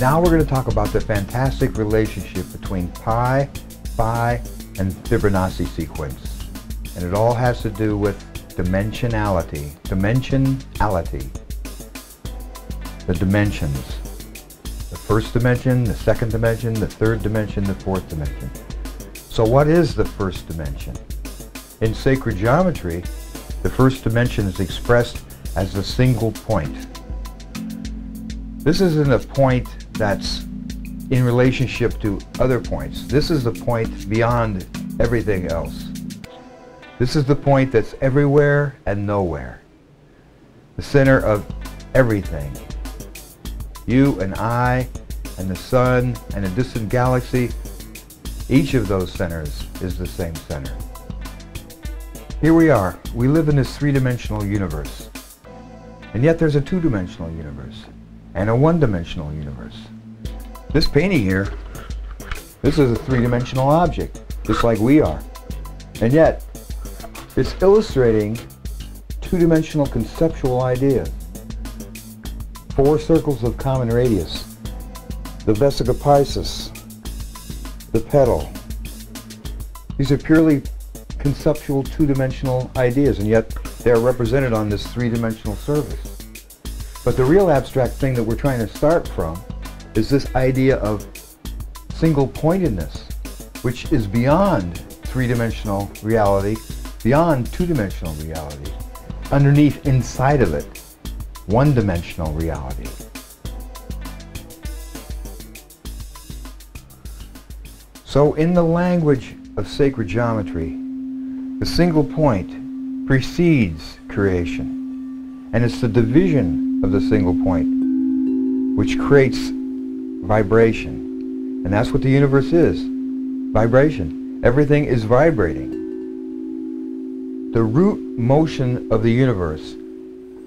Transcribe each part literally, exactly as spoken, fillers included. Now we're going to talk about the fantastic relationship between Pi, Phi, and Fibonacci sequence. And it all has to do with dimensionality. Dimensionality. The dimensions. The first dimension, the second dimension, the third dimension, the fourth dimension. So what is the first dimension? In sacred geometry, the first dimension is expressed as a single point. This isn't a point that's in relationship to other points. This is the point beyond everything else. This is the point that's everywhere and nowhere. The center of everything. You and I and the sun and a distant galaxy, each of those centers is the same center. Here we are. We live in this three-dimensional universe. And yet there's a two-dimensional universe and a one-dimensional universe. This painting here, this is a three-dimensional object, just like we are. And yet, it's illustrating two-dimensional conceptual ideas. Four circles of common radius, the vesica piscis, the petal. These are purely conceptual two-dimensional ideas, and yet they're represented on this three-dimensional surface. But the real abstract thing that we're trying to start from is this idea of single-pointedness, which is beyond three-dimensional reality, beyond two-dimensional reality. Underneath, inside of it, one-dimensional reality. So in the language of sacred geometry, the single point precedes creation, and it's the division of the single point which creates vibration. And that's what the universe is. Vibration. Everything is vibrating. The root motion of the universe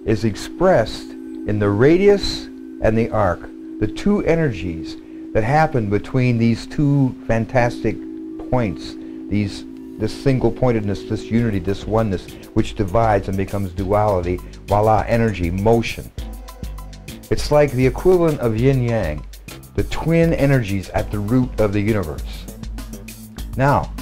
is expressed in the radius and the arc, the two energies that happen between these two fantastic points, these this single-pointedness, this unity, this oneness, which divides and becomes duality, voila, energy, motion. It's like the equivalent of yin-yang, the twin energies at the root of the universe. Now,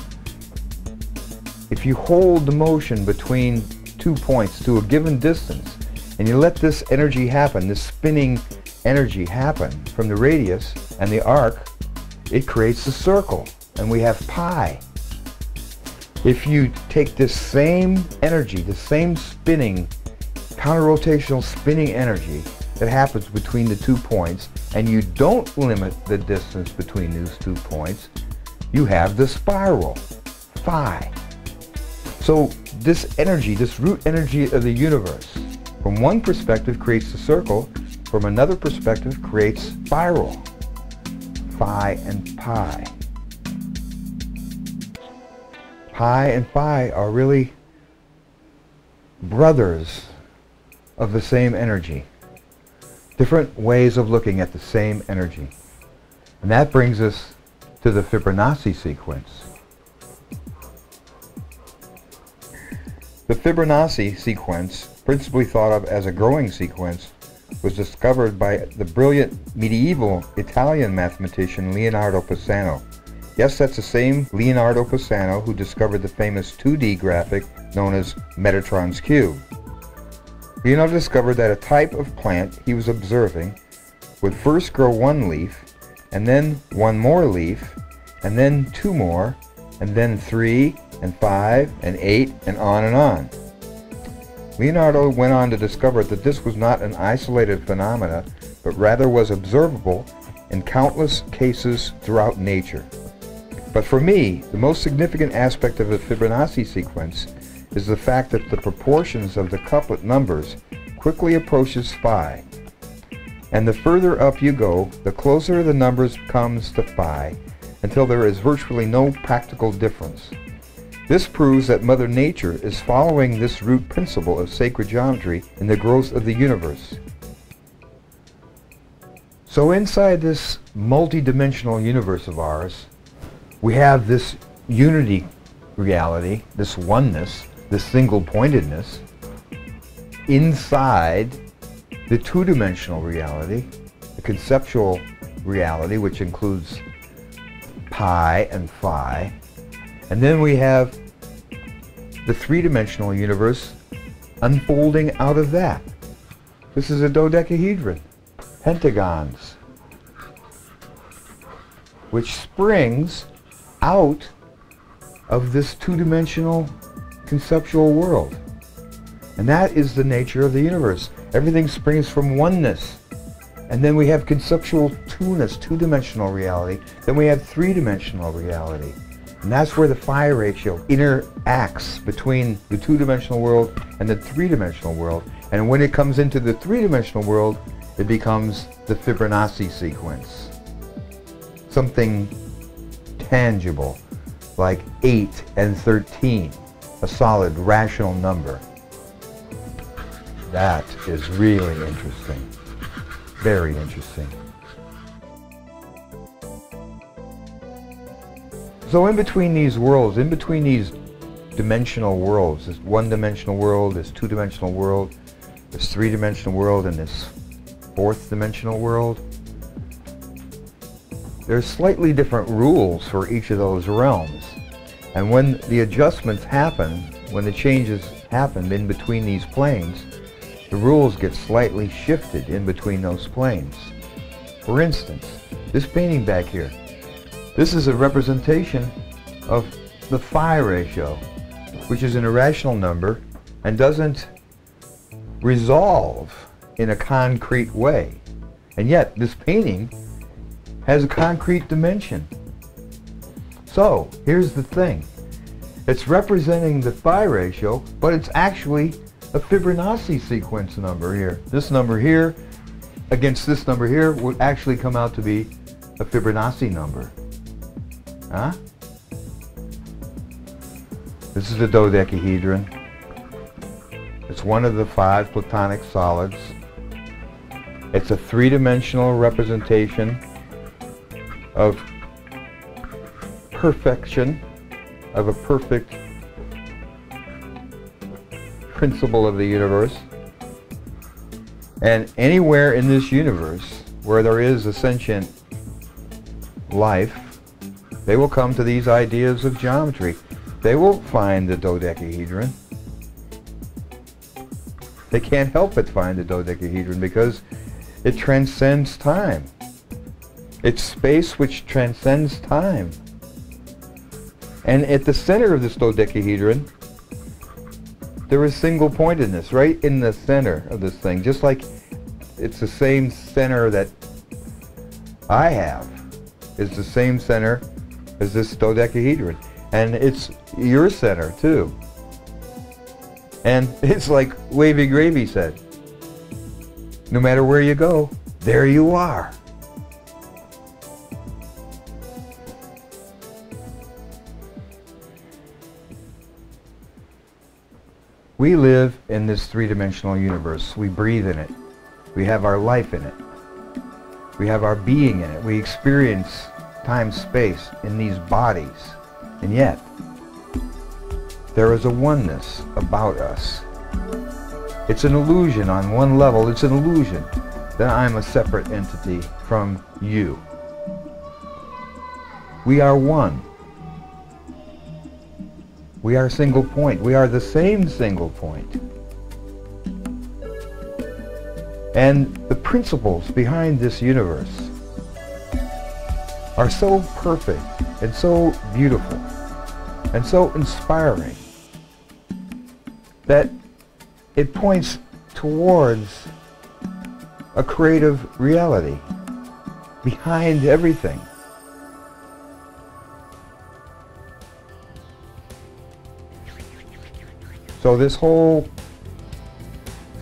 if you hold the motion between two points to a given distance, and you let this energy happen, this spinning energy happen from the radius and the arc, it creates a circle, and we have pi. If you take this same energy, the same spinning, counter-rotational spinning energy that happens between the two points, and you don't limit the distance between these two points, you have the spiral, phi. So this energy, this root energy of the universe, from one perspective creates the circle, from another perspective creates spiral, phi and pi. Pi and Phi are really brothers of the same energy. Different ways of looking at the same energy. And that brings us to the Fibonacci sequence. The Fibonacci sequence, principally thought of as a growing sequence, was discovered by the brilliant medieval Italian mathematician Leonardo Pisano. Yes, that's the same Leonardo Pisano who discovered the famous two D graphic known as Metatron's Cube. Leonardo discovered that a type of plant he was observing would first grow one leaf, and then one more leaf, and then two more, and then three, and five, and eight, and on and on. Leonardo went on to discover that this was not an isolated phenomena, but rather was observable in countless cases throughout nature. But for me, the most significant aspect of the Fibonacci sequence is the fact that the proportions of the couplet numbers quickly approaches phi. And the further up you go, the closer the numbers comes to phi, until there is virtually no practical difference. This proves that Mother Nature is following this root principle of sacred geometry in the growth of the universe. So inside this multi-dimensional universe of ours, we have this unity reality, this oneness, this single-pointedness inside the two-dimensional reality, the conceptual reality, which includes pi and phi. And then we have the three-dimensional universe unfolding out of that. This is a dodecahedron, pentagons, which springs out of this two-dimensional conceptual world. And that is the nature of the universe. Everything springs from oneness. And then we have conceptual two-ness, two-dimensional reality. Then we have three-dimensional reality. And that's where the Phi ratio interacts between the two-dimensional world and the three-dimensional world. And when it comes into the three-dimensional world, it becomes the Fibonacci sequence. Something tangible, like eight and thirteen, a solid rational number. That is really interesting, very interesting. So in between these worlds, in between these dimensional worlds, this one-dimensional world, this two-dimensional world, this three-dimensional world, and this fourth-dimensional world, there's slightly different rules for each of those realms. And when the adjustments happen, when the changes happen in between these planes, the rules get slightly shifted in between those planes. For instance, this painting back here, this is a representation of the Phi ratio, which is an irrational number and doesn't resolve in a concrete way. And yet, this painting has a concrete dimension. So, here's the thing. It's representing the Phi ratio, but it's actually a Fibonacci sequence number here. This number here against this number here would actually come out to be a Fibonacci number. Huh? This is a dodecahedron. It's one of the five platonic solids. It's a three-dimensional representation of perfection, of a perfect principle of the universe. And anywhere in this universe where there is a sentient life, they will come to these ideas of geometry. They will find the dodecahedron. They can't help but find the dodecahedron because it transcends time. It's space which transcends time. And at the center of this dodecahedron, there is single pointedness right in the center of this thing, just like it's the same center that I have. It's the same center as this dodecahedron. And it's your center too. And it's like Wavy Gravy said, no matter where you go, there you are. We live in this three-dimensional universe. We breathe in it. We have our life in it. We have our being in it. We experience time, space in these bodies. And yet, there is a oneness about us. It's an illusion on one level. It's an illusion that I'm a separate entity from you. We are one. We are single point. We are the same single point. And the principles behind this universe are so perfect and so beautiful and so inspiring that it points towards a creative reality behind everything. So this whole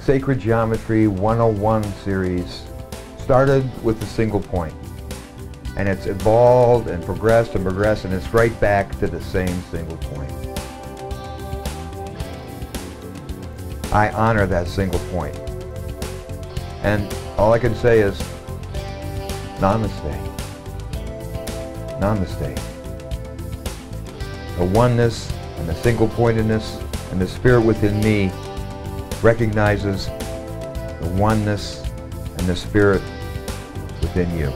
Sacred Geometry one oh one series started with a single point, and it's evolved and progressed and progressed, and it's right back to the same single point. I honor that single point, and all I can say is Namaste. Namaste. The oneness and the single pointedness and the spirit within me recognizes the oneness and the spirit within you.